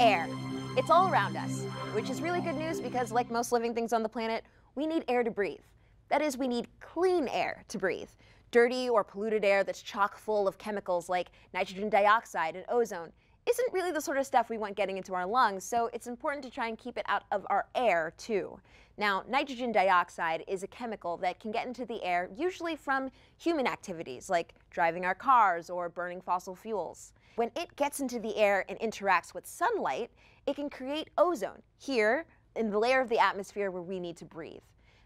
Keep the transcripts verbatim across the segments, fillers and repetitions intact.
air. It's all around us, which is really good news because, like most living things on the planet, we need air to breathe. That is, we need clean air to breathe. Dirty or polluted air that's chock full of chemicals like nitrogen dioxide and ozone isn't really the sort of stuff we want getting into our lungs, so it's important to try and keep it out of our air, too. Now, nitrogen dioxide is a chemical that can get into the air usually from human activities like driving our cars or burning fossil fuels. When it gets into the air and interacts with sunlight, it can create ozone here in the layer of the atmosphere where we need to breathe.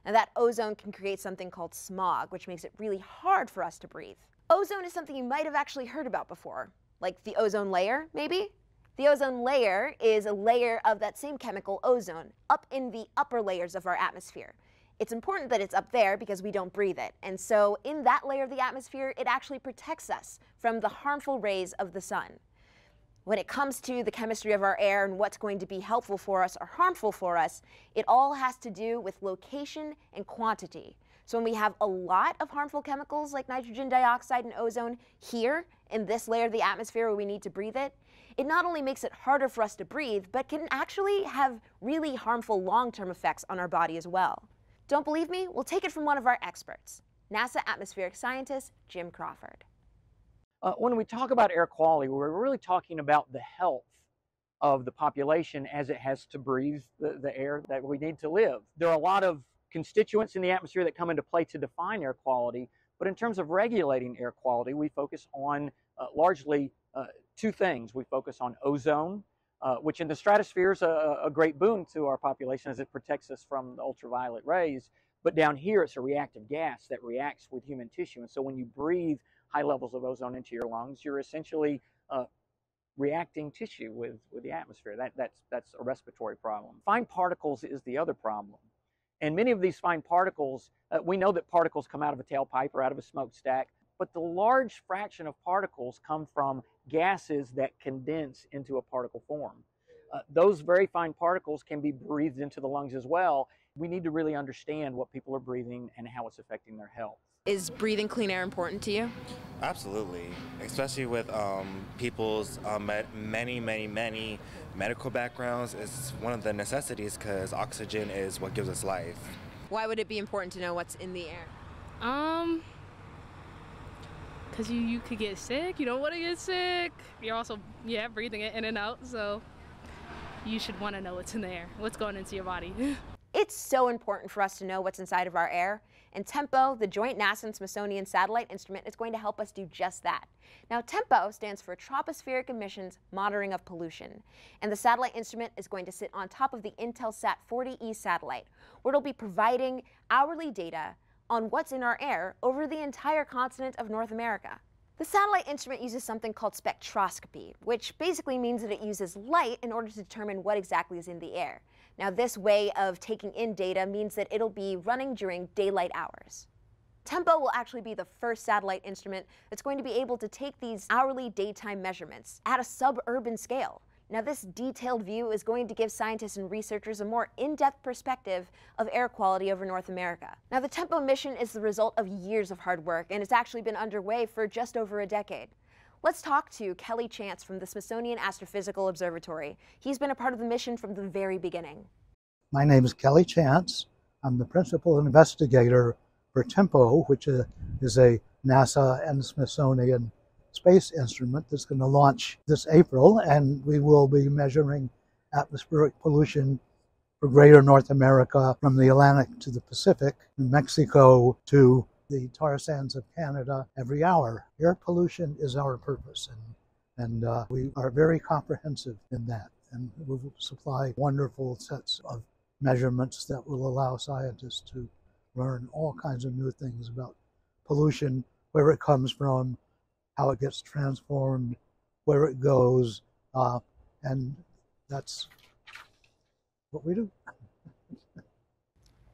Now, that ozone can create something called smog, which makes it really hard for us to breathe. Ozone is something you might have actually heard about before, like the ozone layer, maybe? The ozone layer is a layer of that same chemical, ozone, up in the upper layers of our atmosphere. It's important that it's up there because we don't breathe it. And so in that layer of the atmosphere, it actually protects us from the harmful rays of the sun. When it comes to the chemistry of our air and what's going to be helpful for us or harmful for us, it all has to do with location and quantity. So when we have a lot of harmful chemicals like nitrogen dioxide and ozone here in this layer of the atmosphere where we need to breathe it, it not only makes it harder for us to breathe, but can actually have really harmful long-term effects on our body as well. Don't believe me? We'll take it from one of our experts, NASA atmospheric scientist Jim Crawford. Uh, when we talk about air quality, we're really talking about the health of the population as it has to breathe the, the air that we need to live. There are a lot of constituents in the atmosphere that come into play to define air quality, but in terms of regulating air quality, we focus on uh, largely uh, two things. We focus on ozone, uh, which in the stratosphere is a, a great boon to our population as it protects us from the ultraviolet rays, but down here it's a reactive gas that reacts with human tissue, and so when you breathe high levels of ozone into your lungs, you're essentially uh, reacting tissue with, with the atmosphere. That, that's, that's a respiratory problem. Fine particles is the other problem. And many of these fine particles, uh, we know that particles come out of a tailpipe or out of a smokestack, but the large fraction of particles come from gases that condense into a particle form. Uh, those very fine particles can be breathed into the lungs as well. We need to really understand what people are breathing and how it's affecting their health. Is breathing clean air important to you? Absolutely, especially with um, people's um, many, many, many medical backgrounds. It's one of the necessities because oxygen is what gives us life. Why would it be important to know what's in the air? Um, because you, you could get sick. You don't want to get sick. You're also, yeah, breathing it in and out, so you should want to know what's in the air, what's going into your body. It's so important for us to know what's inside of our air, and TEMPO, the joint NASA and Smithsonian satellite instrument, is going to help us do just that. Now, TEMPO stands for Tropospheric Emissions Monitoring of Pollution, and the satellite instrument is going to sit on top of the Intelsat forty E satellite, where it'll be providing hourly data on what's in our air over the entire continent of North America. The satellite instrument uses something called spectroscopy, which basically means that it uses light in order to determine what exactly is in the air. Now, this way of taking in data means that it'll be running during daylight hours. TEMPO will actually be the first satellite instrument that's going to be able to take these hourly daytime measurements at a suburban scale. Now, this detailed view is going to give scientists and researchers a more in-depth perspective of air quality over North America. Now, the TEMPO mission is the result of years of hard work, and it's actually been underway for just over a decade. Let's talk to Kelly Chance from the Smithsonian Astrophysical Observatory. He's been a part of the mission from the very beginning. My name is Kelly Chance. I'm the principal investigator for TEMPO, which is a NASA and Smithsonian space instrument that's going to launch this April, and we will be measuring atmospheric pollution for greater North America from the Atlantic to the Pacific, from Mexico to the tar sands of Canada every hour. Air pollution is our purpose, and, and uh, we are very comprehensive in that, and we will supply wonderful sets of measurements that will allow scientists to learn all kinds of new things about pollution, where it comes from, how it gets transformed, where it goes, uh, and that's what we do.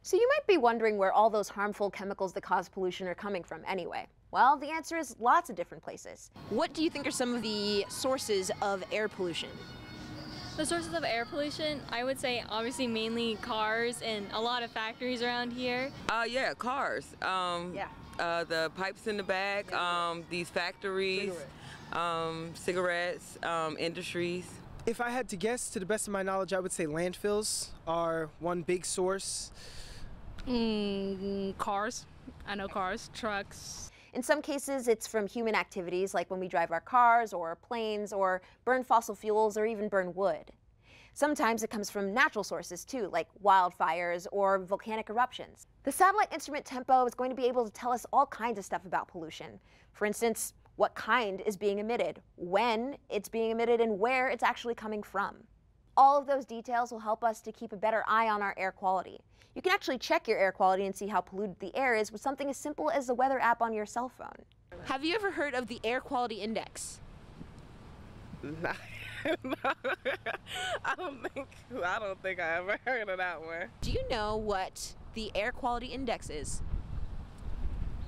So you might be wondering where all those harmful chemicals that cause pollution are coming from anyway. Well, the answer is lots of different places. What do you think are some of the sources of air pollution? The sources of air pollution, I would say obviously mainly cars and a lot of factories around here. Uh, yeah, cars. Um, yeah. Uh, the pipes in the back, um, these factories, cigarettes, um, cigarettes um, industries. If I had to guess, to the best of my knowledge, I would say landfills are one big source. Mm, cars. I know cars, trucks. In some cases, it's from human activities like when we drive our cars or planes or burn fossil fuels or even burn wood. Sometimes it comes from natural sources too, like wildfires or volcanic eruptions. The satellite instrument Tempo is going to be able to tell us all kinds of stuff about pollution. For instance, what kind is being emitted, when it's being emitted, and where it's actually coming from. All of those details will help us to keep a better eye on our air quality. You can actually check your air quality and see how polluted the air is with something as simple as the weather app on your cell phone. Have you ever heard of the Air Quality Index? No. I don't think I don't think I ever heard of that one. Do you know what the Air Quality Index is?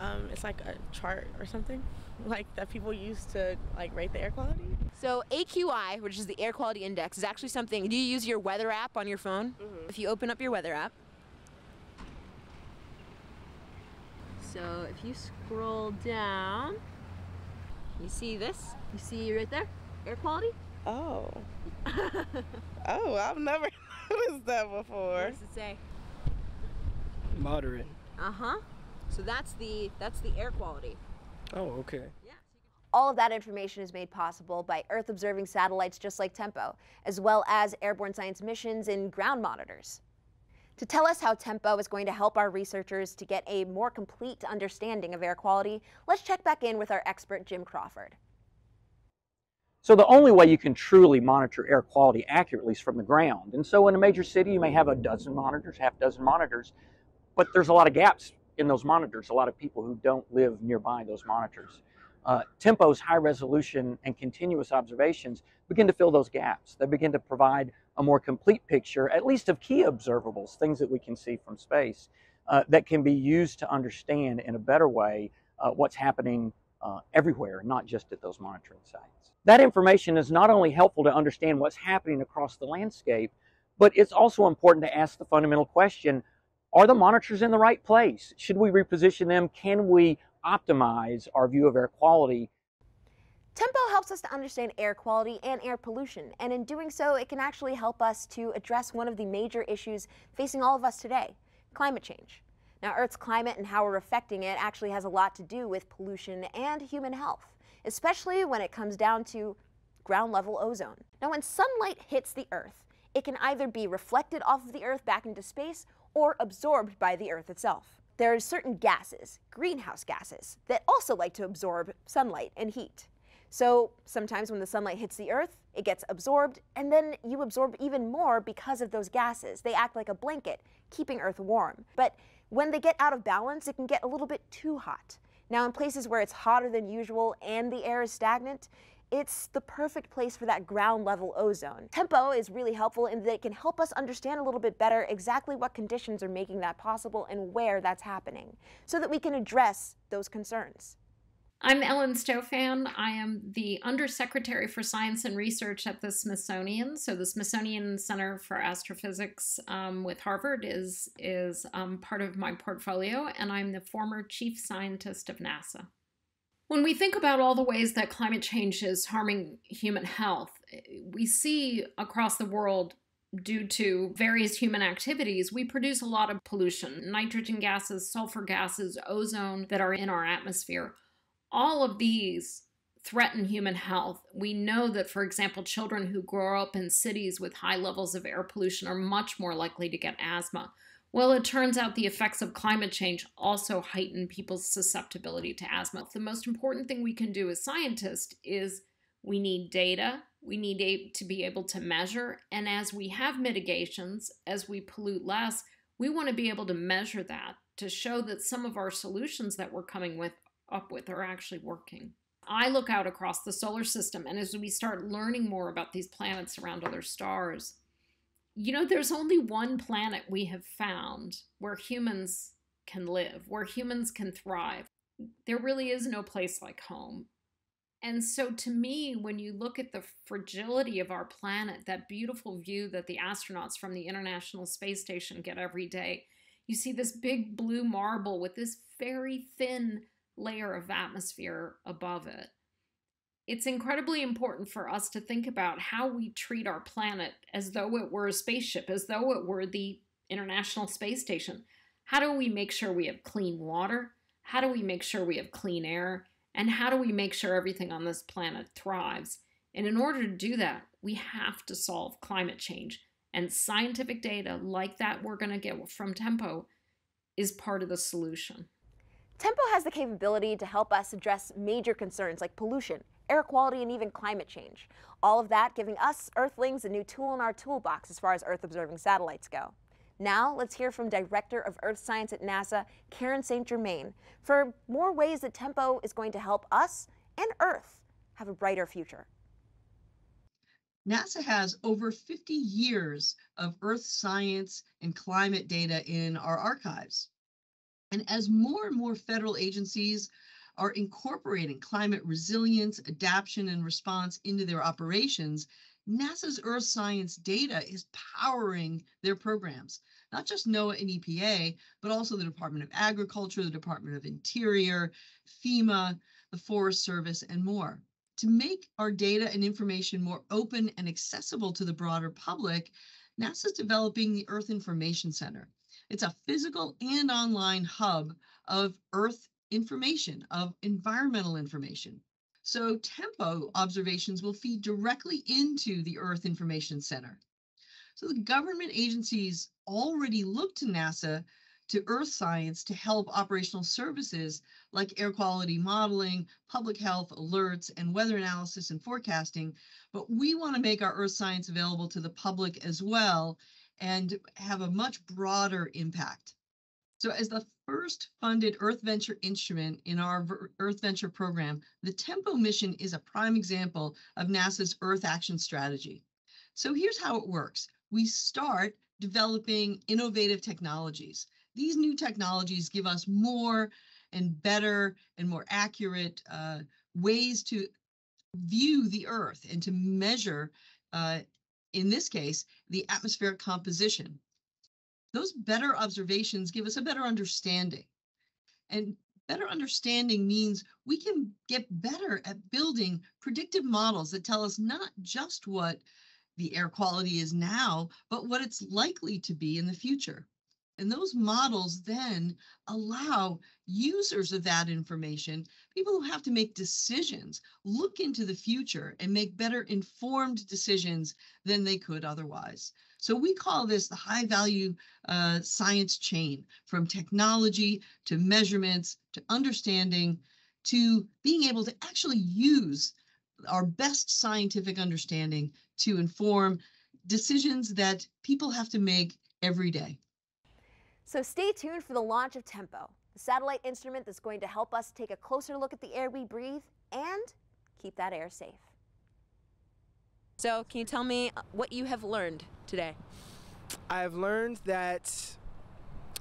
Um, it's like a chart or something like that people use to like rate the air quality. So A Q I, which is the Air Quality Index, is actually something. Do you use your weather app on your phone? Mm-hmm. If you open up your weather app. So if you scroll down, you see this? You see right there? Air quality? Oh. Oh, I've never noticed that before. What does it say? Moderate. Uh-huh. So that's the that's the air quality. Oh, okay. Yeah. All of that information is made possible by Earth observing satellites just like Tempo, as well as airborne science missions and ground monitors. To tell us how Tempo is going to help our researchers to get a more complete understanding of air quality, let's check back in with our expert Jim Crawford. So the only way you can truly monitor air quality accurately is from the ground. And so in a major city, you may have a dozen monitors, half dozen monitors, but there's a lot of gaps in those monitors, a lot of people who don't live nearby those monitors. Uh, Tempo's high resolution and continuous observations begin to fill those gaps. They begin to provide a more complete picture, at least of key observables, things that we can see from space, uh, that can be used to understand in a better way uh, what's happening Uh, everywhere, not just at those monitoring sites. That information is not only helpful to understand what's happening across the landscape, but it's also important to ask the fundamental question, are the monitors in the right place? Should we reposition them? Can we optimize our view of air quality? Tempo helps us to understand air quality and air pollution, and in doing so, it can actually help us to address one of the major issues facing all of us today, climate change. Now, Earth's climate and how we're affecting it actually has a lot to do with pollution and human health, especially when it comes down to ground-level ozone. Now, when sunlight hits the Earth, it can either be reflected off of the Earth back into space or absorbed by the Earth itself. There are certain gases, greenhouse gases, that also like to absorb sunlight and heat. So sometimes when the sunlight hits the Earth, it gets absorbed, and then you absorb even more because of those gases. They act like a blanket, keeping Earth warm. But when they get out of balance, it can get a little bit too hot. Now, in places where it's hotter than usual and the air is stagnant, it's the perfect place for that ground-level ozone. Tempo is really helpful in that it can help us understand a little bit better exactly what conditions are making that possible and where that's happening, so that we can address those concerns. I'm Ellen Stofan. I am the Undersecretary for Science and Research at the Smithsonian. So the Smithsonian Center for Astrophysics um, with Harvard is, is um, part of my portfolio, and I'm the former Chief Scientist of NASA. When we think about all the ways that climate change is harming human health, we see across the world, due to various human activities, we produce a lot of pollution, nitrogen gases, sulfur gases, ozone that are in our atmosphere. All of these threaten human health. We know that, for example, children who grow up in cities with high levels of air pollution are much more likely to get asthma. Well, it turns out the effects of climate change also heighten people's susceptibility to asthma. The most important thing we can do as scientists is we need data, we need to be able to measure, and as we have mitigations, as we pollute less, we want to be able to measure that to show that some of our solutions that we're coming with up with are actually working. I look out across the solar system, and as we start learning more about these planets around other stars, you know, there's only one planet we have found where humans can live, where humans can thrive. There really is no place like home. And so to me, when you look at the fragility of our planet, that beautiful view that the astronauts from the International Space Station get every day, you see this big blue marble with this very thin layer of atmosphere above it. it's incredibly important for us to think about how we treat our planet as though it were a spaceship, as though it were the International Space Station. How do we make sure we have clean water? How do we make sure we have clean air? And how do we make sure everything on this planet thrives? And in order to do that, we have to solve climate change. And scientific data like that we're going to get from Tempo is part of the solution. Tempo has the capability to help us address major concerns like pollution, air quality, and even climate change. All of that giving us Earthlings a new tool in our toolbox as far as Earth-observing satellites go. Now, let's hear from Director of Earth Science at NASA, Karen Saint Germain, for more ways that Tempo is going to help us and Earth have a brighter future. NASA has over fifty years of Earth science and climate data in our archives. And as more and more federal agencies are incorporating climate resilience, adaptation, and response into their operations, NASA's Earth science data is powering their programs, not just NOAA and E P A, but also the Department of Agriculture, the Department of Interior, FEMA, the Forest Service, and more. To make our data and information more open and accessible to the broader public, NASA's developing the Earth Information Center. It's a physical and online hub of Earth information, of environmental information. So Tempo observations will feed directly into the Earth Information Center. So the government agencies already look to NASA, to Earth science, to help operational services like air quality modeling, public health alerts, and weather analysis and forecasting. But we want to make our Earth science available to the public as well and have a much broader impact. So as the first funded Earth Venture instrument in our Earth Venture program, the Tempo mission is a prime example of NASA's Earth Action Strategy. So here's how it works. We start developing innovative technologies. These new technologies give us more and better and more accurate uh, ways to view the Earth and to measure, uh, in this case, the atmospheric composition. Those better observations give us a better understanding. And better understanding means we can get better at building predictive models that tell us not just what the air quality is now, but what it's likely to be in the future. And those models then allow users of that information, people who have to make decisions, look into the future and make better informed decisions than they could otherwise. So we call this the high value uh, science chain, from technology to measurements to understanding to being able to actually use our best scientific understanding to inform decisions that people have to make every day. So stay tuned for the launch of Tempo, the satellite instrument that's going to help us take a closer look at the air we breathe and keep that air safe. So, can you tell me what you have learned today? I've learned that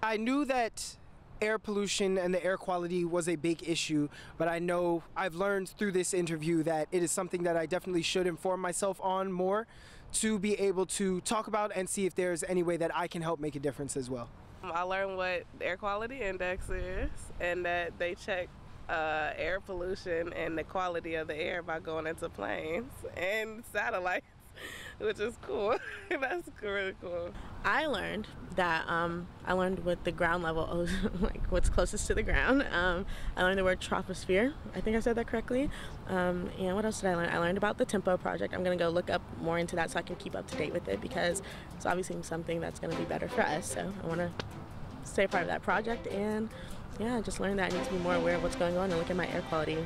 I knew that air pollution and the air quality was a big issue, but I know I've learned through this interview that it is something that I definitely should inform myself on more to be able to talk about and see if there's any way that I can help make a difference as well. I learned what the air quality index is and that they check Uh, air pollution and the quality of the air by going into planes and satellites, which is cool. That's really cool. I learned that um, I learned what the ground level ozone, like what's closest to the ground. Um, I learned the word troposphere. I think I said that correctly. Um, and what else did I learn? I learned about the Tempo project. I'm gonna go look up more into that so I can keep up to date with it, because it's obviously something that's gonna be better for us. So I want to stay part of that project and. Yeah, I just learned that I need to be more aware of what's going on and look at my air quality.